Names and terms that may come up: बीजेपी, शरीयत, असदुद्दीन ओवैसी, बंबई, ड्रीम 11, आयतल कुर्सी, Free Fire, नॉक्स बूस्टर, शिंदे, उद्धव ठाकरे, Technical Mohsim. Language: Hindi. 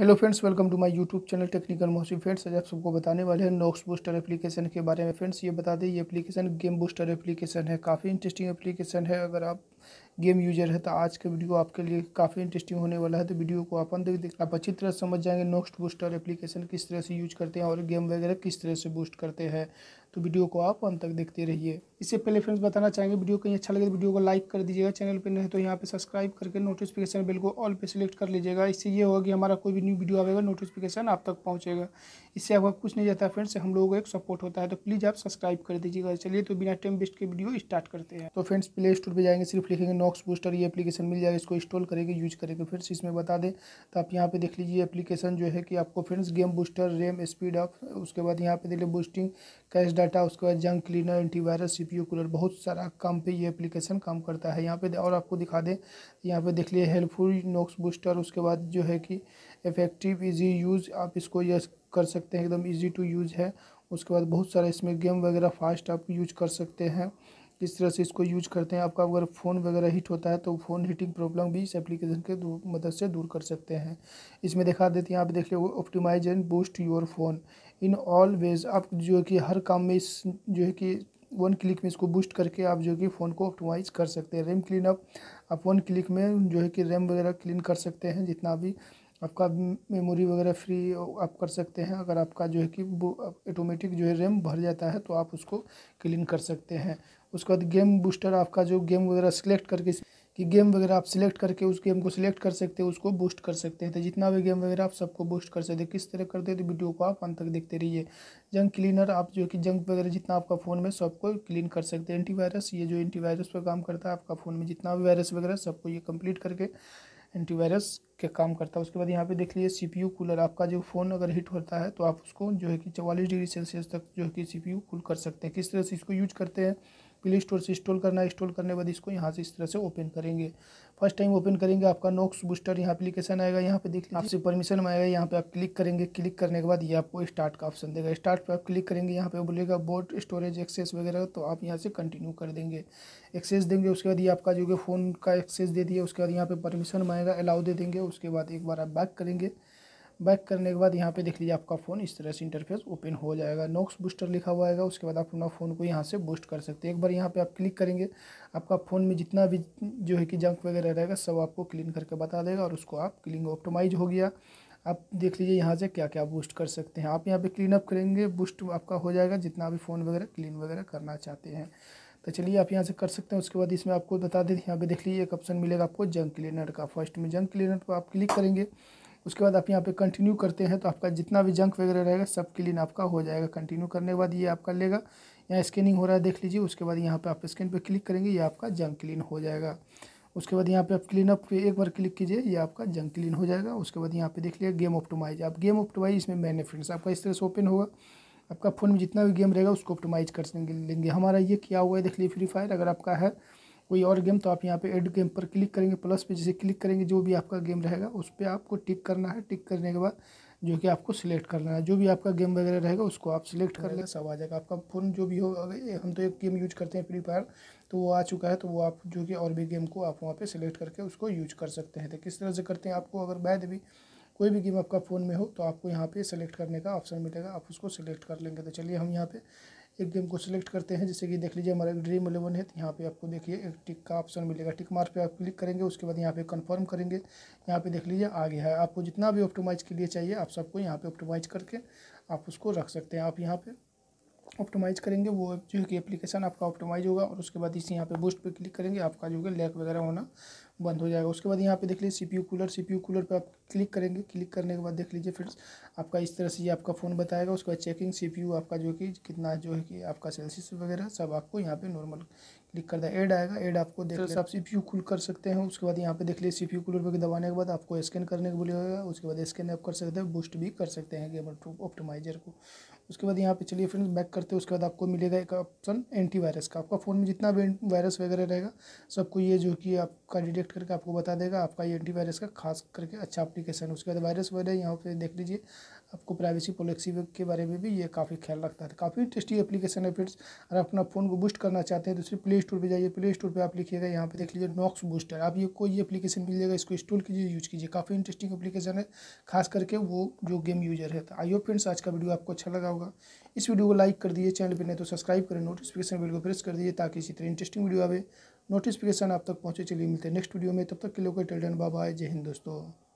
Hello friends, welcome to my YouTube channel technical Mohsin. Friends, आज आप सबको बताने वाले हैं नॉक्स बूस्टर एप्लीकेशन के बारे में। फ्रेंड्स, ये बता दें ये एप्लीकेशन गेम बूस्टर एप्लीकेशन है। काफ़ी इंटरेस्टिंग एप्लीकेशन है। अगर आप गेम यूजर है तो आज का वीडियो आपके लिए काफ़ी इंटरेस्टिंग होने वाला है। तो वीडियो को अपन आप अच्छी तरह समझ जाएंगे नॉक्स बूस्टर एप्लीकेशन किस तरह से यूज करते हैं और गेम वगैरह किस तरह से बूस्ट करते हैं। तो वीडियो को आप अंत तक देखते रहिए। इससे पहले फ्रेंड्स बताना चाहेंगे, वीडियो कहीं अच्छा लगे तो वीडियो को लाइक कर दीजिएगा। चैनल पर नहीं तो यहाँ पे सब्सक्राइब करके नोटिफिकेशन बिल को ऑल पे सिलेक्ट कर लीजिएगा। इससे ये होगा कि हमारा कोई भी न्यू वीडियो आएगा नोटिफिकेशन आप तक पहुँचेगा। इससे आपका कुछ नहीं जाता फ्रेंड्स, हम लोगों को एक सपोर्ट होता है। तो प्लीज़ आप सब्सक्राइब कर दीजिएगा। चलिए तो बिना टाइम वेस्ट के वीडियो स्टार्ट करते हैं। तो फ्रेंड्स, प्ले स्टोर पर जाएंगे, सिर्फ लिखेंगे नॉक्स बूस्टर, ये एप्लीकेशन मिल जाएगा। इसको इंस्टॉल करेंगे, यूज करेंगे। फ्रेंड्स, इसमें बता दें तो आप यहाँ पे देख लीजिए एप्लीकेशन जो है कि आपको friends game booster, RAM speed up, उसके बाद यहाँ पे देख लीजिए बूस्टिंग, कैश डाटा, उसके बाद junk cleaner, antivirus, CPU cooler, बहुत सारा काम पे ये एप्लीकेशन काम करता है। यहाँ पे और आपको दिखा दें, यहाँ पे देख लीजिए हेल्पफुल नॉक्स बूस्टर, उसके बाद जो है कि इफेक्टिव इजी यूज़, आप इसको ये कर सकते हैं, एकदम ईजी टू यूज़ है। उसके बाद बहुत सारे इसमें गेम वगैरह फास्ट आप यूज कर सकते हैं। किस तरह से इसको यूज करते हैं, आपका अगर फ़ोन वगैरह हिट होता है तो फ़ोन हिटिंग प्रॉब्लम भी इस एप्लीकेशन के मदद से दूर कर सकते हैं। इसमें दिखा देते हैं, आप देख लो optimise and boost your phone in all ways. आप जो कि हर काम में इस जो है कि वन क्लिक में इसको बूस्ट करके आप जो कि फ़ोन को ऑप्टिमाइज कर सकते हैं। रैम क्लीन अप, आप वन क्लिक में जो है कि रैम वगैरह क्लीन कर सकते हैं, जितना भी आपका मेमोरी वगैरह फ्री आप कर सकते हैं। अगर आपका जो है कि ऑटोमेटिक जो है रैम भर जाता है तो आप उसको क्लीन कर सकते हैं। उसके बाद गेम बूस्टर, आपका जो गेम वगैरह सेलेक्ट करके कि गेम वगैरह आप सिलेक्ट करके उस गेम को सिलेक्ट कर सकते हैं, उसको बूस्ट कर सकते हैं। तो जितना भी गेम वगैरह आप सबको बूस्ट कर सकते हैं। किस तरह करते हैं तो वीडियो को आप अंत तक देखते रहिए। जंक क्लीनर, आप जो कि जंक वगैरह जितना आपका फ़ोन में सबको क्लीन कर सकते हैं। एंटीवायरस, ये जो एंटीवायरस पर काम करता है, आपका फ़ोन में जितना भी वायरस वगैरह सबको ये कंप्लीट करके एंटीवायरस के काम करता है। उसके बाद यहाँ पे देख लीजिए सीपीयू कूलर, आपका जो फ़ोन अगर हिट होता है तो आप उसको जो है कि 44 डिग्री सेल्सियस तक जो है कि सीपीयू कूल कर सकते हैं। किस तरह से इसको यूज करते हैं, प्ले स्टोर से इंस्टॉल करना है। इंस्टॉल करने के बाद इसको यहाँ से इस तरह से ओपन करेंगे। फर्स्ट टाइम ओपन करेंगे, आपका नॉक्स बूस्टर यहाँ एप्लीकेशन आएगा। यहाँ पे देख लीजिए आपसे परमिशन मांगेगा, यहाँ पे आप क्लिक करेंगे। क्लिक करने के बाद ये आपको स्टार्ट का ऑप्शन देगा। स्टार्ट पे आप क्लिक करेंगे, यहाँ पे बोलेगा बोट स्टोरेज एक्सेस वगैरह, तो आप यहाँ से कंटिन्यू कर देंगे, एक्सेस देंगे। उसके बाद ये आपका जो कि फ़ोन का एक्सेस दे दिया। उसके बाद यहाँ पर परमिशन मांगेगा, अलाउ दे देंगे। उसके बाद एक बार आप बैक करेंगे। बैक करने के बाद यहाँ पे देख लीजिए आपका फ़ोन इस तरह से इंटरफेस ओपन हो जाएगा, नॉक्स बूस्टर लिखा हुआ आएगा। उसके बाद आप अपना फ़ोन को यहाँ से बूस्ट कर सकते हैं। एक बार यहाँ पे आप क्लिक करेंगे, आपका फ़ोन में जितना भी जो है कि जंक वगैरह रहेगा सब आपको क्लीन करके बता देगा और उसको आप क्लीन ऑप्टिमाइज हो गया। आप देख लीजिए यहाँ से क्या क्या बूस्ट कर सकते हैं। आप यहाँ पर क्लीन अप करेंगे, बूस्ट आपका हो जाएगा जितना भी फ़ोन वगैरह क्लीन वगैरह करना चाहते हैं। तो चलिए आप यहाँ से कर सकते हैं। उसके बाद इसमें आपको बता दें, यहाँ पर देख लीजिए एक ऑप्शन मिलेगा आपको जंक क्लीनर का। फर्स्ट में जंक क्लीनर पर आप क्लिक करेंगे। उसके बाद आप यहाँ पे कंटिन्यू करते हैं तो आपका जितना भी जंक वगैरह रहेगा सब क्लीन आपका हो जाएगा। कंटिन्यू करने के बाद ये आपका लेगा, यहाँ स्कैनिंग हो रहा है देख लीजिए। उसके बाद यहाँ पे आप स्कैन पे क्लिक करेंगे, ये आपका जंक क्लीन हो जाएगा। उसके बाद यहाँ पे आप क्लीन अप पे एक बार क्लिक कीजिए, ये आपका जंक क्लीन हो जाएगा। उसके बाद यहाँ पे देख लीजिए गेम ऑप्टिमाइज, आप गेम ऑप्टिमाइज इसमें मैंने फ्रेंड्स आपका इस तरह से ओपन होगा। आपका फ़ोन में जितना भी गेम रहेगा उसको ऑप्टिमाइज कर लेंगे। हमारा ये क्या हुआ है देख लीजिए फ्री फायर। अगर आपका है कोई और गेम तो आप यहाँ पे ऐड गेम पर क्लिक करेंगे, प्लस पे जैसे क्लिक करेंगे जो भी आपका गेम रहेगा उस पर आपको टिक करना है। टिक करने के बाद जो कि आपको सिलेक्ट करना है, जो भी आपका गेम वगैरह रहेगा उसको आप सिलेक्ट कर लेंगे, सब आ जाएगा। आपका फ़ोन जो भी हो, हम तो एक गेम यूज करते हैं फ्री फायर, तो वो आ चुका है, तो वो आप जो कि और भी गेम को आप वहाँ पर सिलेक्ट करके उसको यूज कर सकते हैं। तो किस तरह से करते हैं, आपको अगर वैध भी कोई भी गेम आपका फ़ोन में हो तो आपको यहाँ पर सिलेक्ट करने का ऑप्शन मिलेगा, आप उसको सिलेक्ट कर लेंगे। तो चलिए हम यहाँ पर एक गेम को सिलेक्ट करते हैं, जैसे कि देख लीजिए हमारा ड्रीम 11 है। तो यहाँ पे आपको देखिए एक टिक का ऑप्शन मिलेगा, टिक मार्क पे आप क्लिक करेंगे। उसके बाद यहाँ पे कंफर्म करेंगे, यहाँ पे देख लीजिए आ गया है। आपको जितना भी ऑप्टिमाइज के लिए चाहिए आप सबको यहाँ पे ऑप्टिमाइज करके आप उसको रख सकते हैं। आप यहाँ पे ऑप्टिमाइज करेंगे, वो जो है कि एप्लीकेशन आपका ऑप्टिमाइज होगा। और उसके बाद इसी यहाँ पे बूस्ट पे क्लिक करेंगे, आपका जो है लैग वगैरह होना बंद हो जाएगा। उसके बाद यहाँ पे देख लीजिए सीपीयू कूलर पे आप क्लिक करेंगे। क्लिक करने के बाद देख लीजिए फ्रेंड्स आपका इस तरह से ये आपका फ़ोन बताएगा। उसके बाद चेकिंग सीपीयू आपका जो कि कितना जो है कि आपका सेल्सियस वगैरह सब आपको यहाँ पे नॉर्मल क्लिक कर दिया, ऐड आएगा। ऐड आपको देख लीजिए आप सीपीयू कूल कर सकते हैं। उसके बाद यहाँ पे देख लीजिए सीपीयू कूलर पर दबाने के बाद आपको स्कैन करने को बोलेगा। उसके बाद स्कैन आप कर सकते हैं, बूस्ट भी कर सकते हैं गेम ऑप्टिमाइजर को। उसके बाद यहाँ पे चलिए फ्रेंड्स बैक करते हैं। उसके बाद आपको मिलेगा एक ऑप्शन एंटीवायरस का, आपका फ़ोन में जितना भी वायरस वगैरह रहेगा सबको ये जो कि आपका डिटेक्ट करके आपको बता देगा। आपका ये एंटीवायरस का खास करके अच्छा एप्लीकेशन। उसके बाद वायरस वगैरह यहाँ पे देख लीजिए, आपको प्राइवेसी पॉलिसी के बारे में भी ये काफ़ी ख्याल रखता है। काफ़ी टेस्टी एप्लीकेशन है फ्रेंड्स। अगर आप अपना फ़ोन को बूस्ट करना चाहते हैं तो सिर्फ प्ले स्टोर पर जाइए, प्ले स्टोर पर आप लिखिएगा, यहाँ पे देख लीजिए नॉक्स बूस्टर, आप ये कोई एप्लीकेशन मिल जाएगा, इसको इंस्टॉल कीजिए, यूज़ कीजिए। काफ़ी इंटरेस्टिंग एप्लीकेशन है, खास करके वो जो गेम यूजर है। आई होप फ्रेंड्स आज का वीडियो आपको अच्छा लगा होगा। इस वीडियो को लाइक कर दीजिए, चैनल पर नहीं तो सब्सक्राइब करें, नोटिफिकेशन बेल को प्रेस कर दीजिए ताकि इसी तरह इंटरेस्टिंग वीडियो आवे, नोटिफिकेशन आप तक पहुँचे। चलिए मिलते हैं नेक्स्ट वीडियो में, तब तक के लिए टेल डन, बाय बाय, जय हिंद दोस्तों।